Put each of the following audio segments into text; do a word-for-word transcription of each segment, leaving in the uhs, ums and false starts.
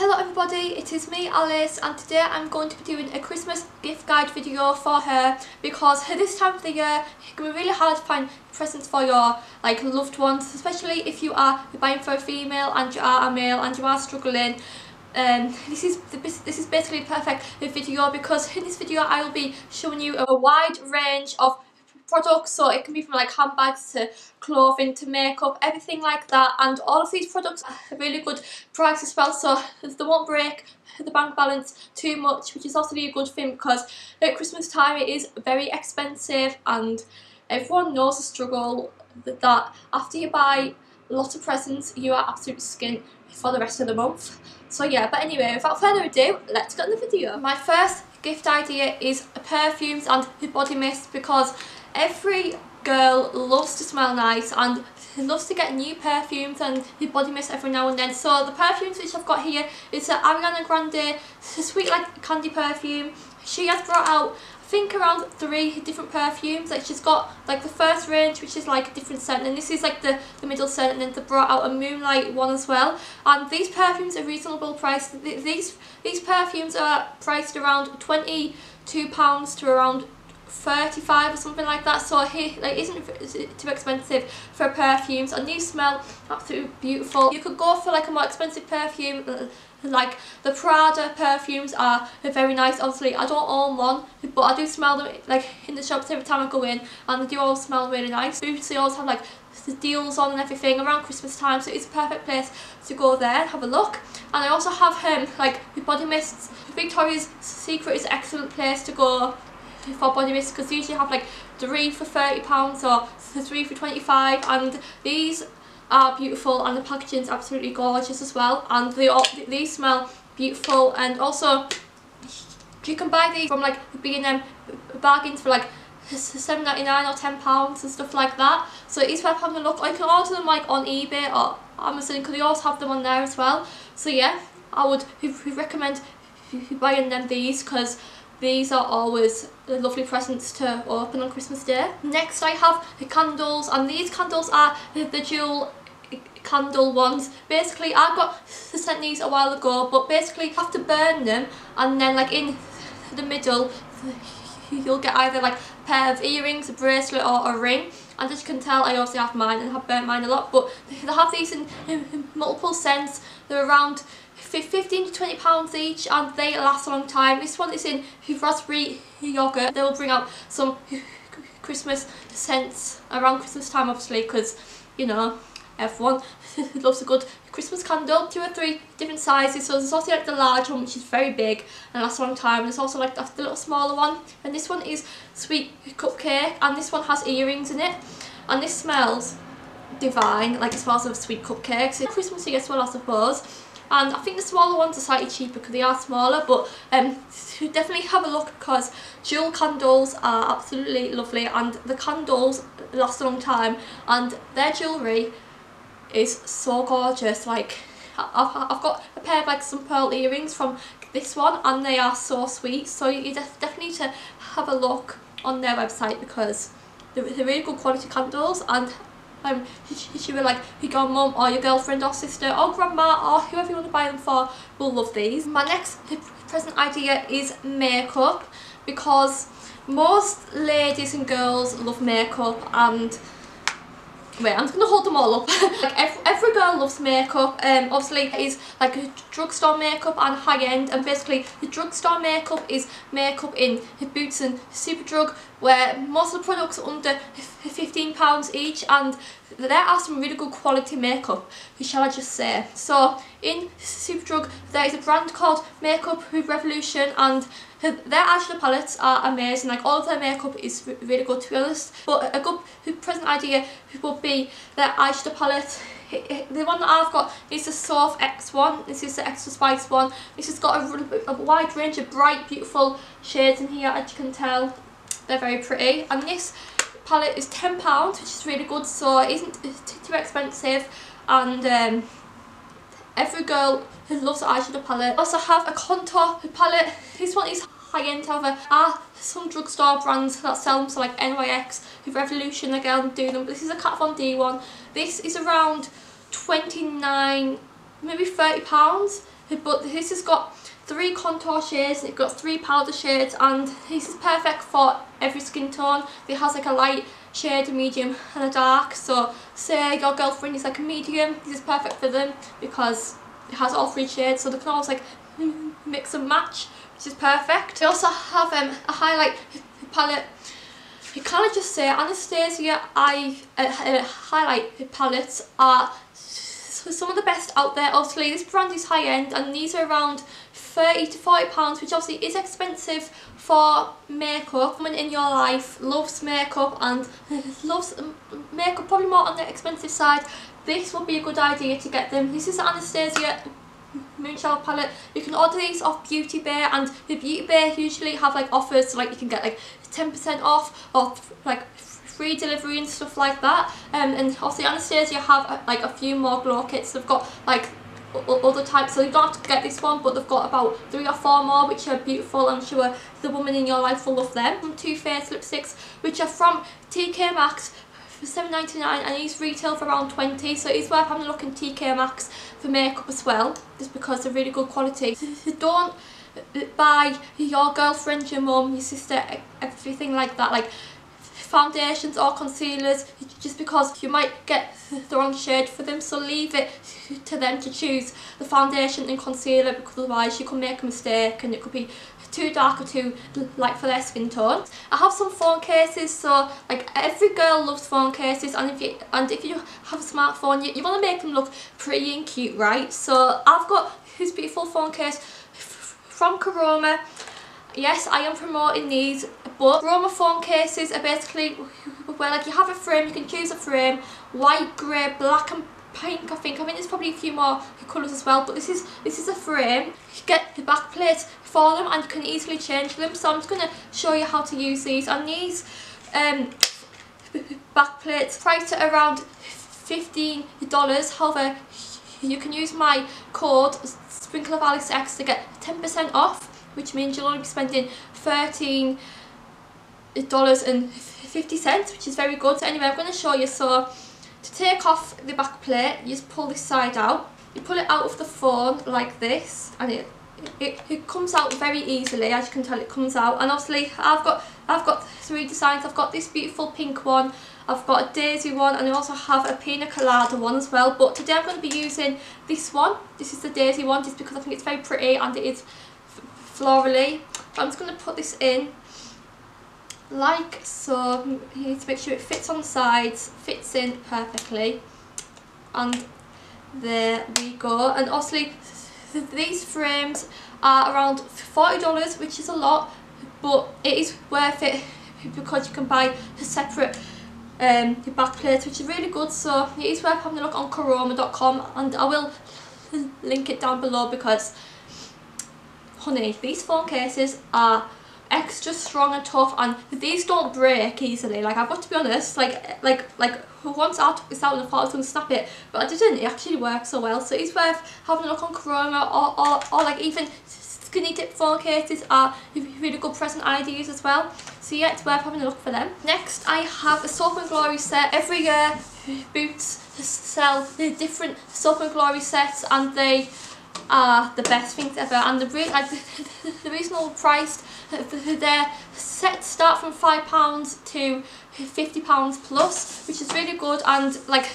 Hello everybody, it is me Alice, and today I'm going to be doing a Christmas gift guide video for her, because her this time of the year it can be really hard to find presents for your like loved ones, especially if you are you're buying for a female and you are a male and you are struggling. Um, this is the, this is basically a perfect video, because in this video I will be showing you a wide range of products, so it can be from like handbags to clothing to makeup, everything like that, and all of these products are a really good price as well, so they won't break the bank balance too much, which is also really a good thing because at Christmas time it is very expensive and everyone knows the struggle that after you buy lots of presents you are absolutely skint for the rest of the month. So yeah, but anyway, without further ado, let's get on the video. My first gift idea is perfumes and body mist, because every girl loves to smell nice and loves to get new perfumes and body mist every now and then. So the perfumes which I've got here is the Ariana Grande Sweet Like Candy perfume. She has brought out, I think, around three different perfumes. Like she's got like the first range, which is like a different scent, and this is like the, the middle scent, and then they brought out a Moonlight one as well. And these perfumes are reasonable price. These, these perfumes are priced around twenty-two pounds to around thirty-five or something like that, so it like, isn't too expensive for perfumes, and these smell absolutely beautiful. You could go for like a more expensive perfume, like the Prada perfumes are very nice. Obviously I don't own one, but I do smell them like in the shops every time I go in, and they do all smell really nice. Boots, they always have like the deals on and everything around Christmas time, so it's a perfect place to go there and have a look. And I also have um, like body mists. Victoria's Secret is an excellent place to go for body mist, because they usually have like three for thirty pounds or three for twenty-five, and these are beautiful and the packaging is absolutely gorgeous as well, and they all they smell beautiful. And also you can buy these from like B and M Bargains for like seven ninety-nine or ten pounds and stuff like that, so it is worth having a look. Or you can order them like on eBay or Amazon, because they also have them on there as well. So yeah, I would recommend buying them these, because these are always lovely presents to open on Christmas Day. Next I have the candles, and these candles are the dual candle ones. Basically I got sent these a while ago, but basically you have to burn them, and then like in the middle you'll get either like a pair of earrings, a bracelet or a ring. And as you can tell, I also have mine and have burnt mine a lot, but they have these in, in, in multiple scents. They're around fifteen to twenty pounds each, and they last a long time. This one is in raspberry yogurt. They will bring out some Christmas scents around Christmas time, obviously, because you know everyone loves a good Christmas candle. Two or three different sizes, so there's also like the large one, which is very big and lasts a long time, and there's also like the little smaller one, and this one is sweet cupcake, and this one has earrings in it, and this smells divine, like it smells of sweet cupcakes. It's Christmassy as well, I suppose. And I think the smaller ones are slightly cheaper because they are smaller, but um, definitely have a look, because dual candles are absolutely lovely, and the candles last a long time, and their jewellery is so gorgeous. Like I've, I've got a pair of like some pearl earrings from this one, and they are so sweet, so you def definitely need to have a look on their website, because they're, they're really good quality candles. And Um, she, she will like your mum or your girlfriend or sister or grandma or whoever you want to buy them for will love these. My next present idea is makeup, because most ladies and girls love makeup, and wait, I'm just going to hold them all up. Like every, every girl loves makeup. Um, obviously it is like drugstore makeup and high end, and basically the drugstore makeup is makeup in Boots and Superdrug, where most of the products are under fifteen pounds each, and there are some really good quality makeup, shall I just say. So in Superdrug there is a brand called Makeup Revolution, and their eyeshadow palettes are amazing. Like all of their makeup is really good, to be honest, but a good present idea would be their eyeshadow palette. The one that I've got is the Soap X one, this is the Extra Spice one. This has got a, a wide range of bright beautiful shades in here, as you can tell, they're very pretty. And this palette is ten pounds, which is really good, so it isn't too expensive, and um, every girl who loves an eyeshadow palette. I also have a contour palette. This one is high-end, however, are some drugstore brands that sell them, so like N Y X, Revolution, again, do them. This is a Kat Von D one. This is around twenty-nine, maybe thirty pounds. But this has got three contour shades, it's got three powder shades, and this is perfect for every skin tone. It has like a light shade, a medium and a dark. So say your girlfriend is like a medium, this is perfect for them because it has all three shades, so they can always like mix and match, which is perfect. They also have um, a highlight palette. You kind of just say Anastasia eye uh, uh, highlight palettes are some of the best out there. Obviously this brand is high end and these are around thirty to forty pounds, which obviously is expensive for makeup. Women in your life loves makeup and loves makeup probably more on the expensive side. This would be a good idea to get them. This is the Anastasia Moonshell palette. You can order these off Beauty Bay, and the Beauty Bay usually have like offers, so like you can get like ten percent off or like free delivery and stuff like that. Um, and obviously Anastasia have like a few more glow kits. They've got like other types, so you don't have to get this one, but they've got about three or four more which are beautiful. I'm sure the woman in your life will love them. Some Too Faced lipsticks which are from T K Maxx for seven ninety-nine, and these retail for around twenty, so it's worth having a look in T K Maxx for makeup as well, just because they're really good quality. Don't buy your girlfriend, your mum, your sister, everything like that, like foundations or concealers, just because you might get the wrong shade for them. So leave it to them to choose the foundation and concealer, because otherwise you could make a mistake and it could be too dark or too light for their skin tone. I have some phone cases, so like every girl loves phone cases, and if you and if you have a smartphone, you, you want to make them look pretty and cute, right? So I've got this beautiful phone case from Kroma. Yes, I am promoting these, but Kroma phone cases are basically where like you have a frame, you can choose a frame, white, grey, black and pink. I think I mean there's probably a few more colours as well, but this is this is a frame. You get the back plate for them and you can easily change them. So I'm just going to show you how to use these. And these um, back plates priced at around fifteen dollars. However, you can use my code Sprinkleofalicex to get ten percent off, which means you'll only be spending thirteen dollars and fifty cents, which is very good. So anyway, I'm going to show you. So to take off the back plate, you just pull this side out. You pull it out of the phone like this, and it it, it comes out very easily. As you can tell, it comes out. And obviously, I've got I've got three designs. I've got this beautiful pink one, I've got a daisy one, and I also have a pina colada one as well. But today I'm going to be using this one. This is the daisy one, just because I think it's very pretty and it is florally. But I'm just going to put this in like so. You need to make sure it fits on the sides, fits in perfectly, and there we go. And obviously these frames are around forty dollars, which is a lot, but it is worth it because you can buy a separate um, back plate, which is really good. So it is worth having a look on Kroma dot com, and I will link it down below, because honey, these phone cases are extra strong and tough, and these don't break easily. Like, I've got to be honest, like like like once I took this out and I thought I was going to snap it, but I didn't. It actually works so well. So it's worth having a look on Kroma, or, or, or like even Skinny Dip phone cases are really good present ideas as well. So yeah, it's worth having a look for them. Next, I have a Soap and Glory set. Every year Boots sell the different Soap and Glory sets, and they are the best things ever. And the, re like the, the reasonable price, their sets start from five pounds to fifty pounds plus, which is really good. And like,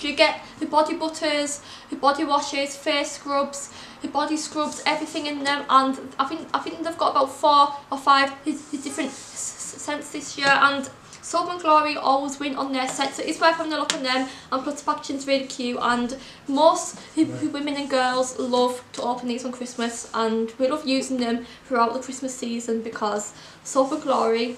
you get the body butters, the body washes, face scrubs, the body scrubs, everything in them. And I think I think they've got about four or five different scents this year, and Soap and Glory always win on their set, so it's worth having a look on them. And plus the packaging's really cute, and most women and girls love to open these on Christmas, and we love using them throughout the Christmas season because Soap and Glory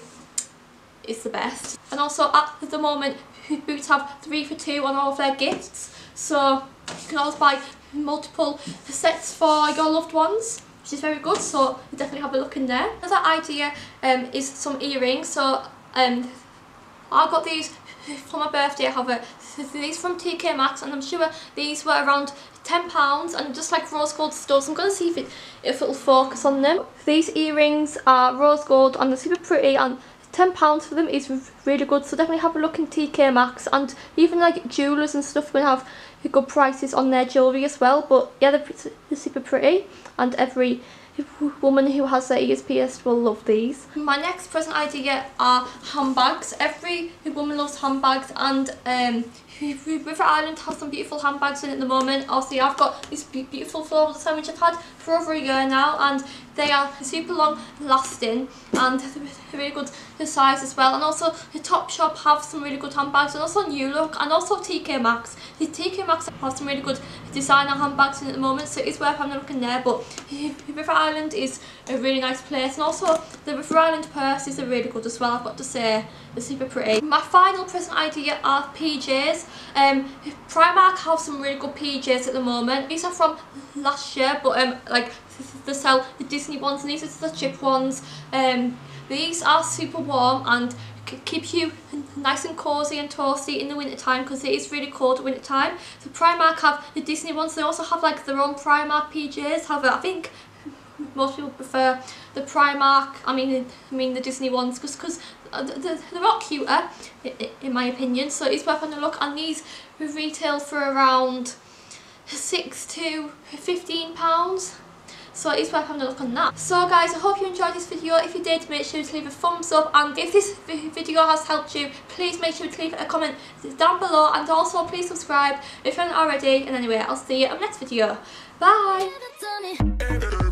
is the best. And also at the moment Boots have three for two on all of their gifts, so you can always buy multiple sets for your loved ones, which is very good. So definitely have a look in there. Another idea um, is some earrings. So um, I got these for my birthday. I have a, these from T K Maxx, and I'm sure these were around ten pounds, and just like rose gold studs. I'm going to see if, it, if it'll focus on them. These earrings are rose gold and they're super pretty, and ten pounds for them is really good. So definitely have a look in T K Maxx, and even like jewellers and stuff will have good prices on their jewellery as well. But yeah, they're, they're super pretty, and every woman who has their ears pierced will love these. My next present idea are handbags. Every woman loves handbags, and um, River Island has some beautiful handbags in at the moment. Obviously I've got this beautiful floral design which I've had for over a year now, and they are super long lasting and they're really good size as well. And also Topshop have some really good handbags, and also New Look, and also T K Maxx. The T K Maxx have some really good designer handbags in at the moment, so it's worth having a look in there. But River Island is a really nice place, and also the River Island purses are really good as well, I've got to say. They're super pretty. My final present idea are P Js. Um, Primark have some really good P Js at the moment. These are from last year, but um, like they sell the Disney ones, and these are the chip ones. Um, these are super warm and keep you nice and cosy and toasty in the winter time, because it is really cold at winter time. So Primark have the Disney ones. They also have like their own Primark P Js. However, I think most people prefer the Primark. I mean, I mean the Disney ones, because because they're a lot cuter, in my opinion. So it's worth having a look. And these retail for around six to fifteen pounds. So it's worth having a look on that. So guys, I hope you enjoyed this video. If you did, make sure to leave a thumbs up, and if this video has helped you, please make sure to leave a comment down below, and also please subscribe if you haven't already. And anyway, I'll see you in the next video. Bye.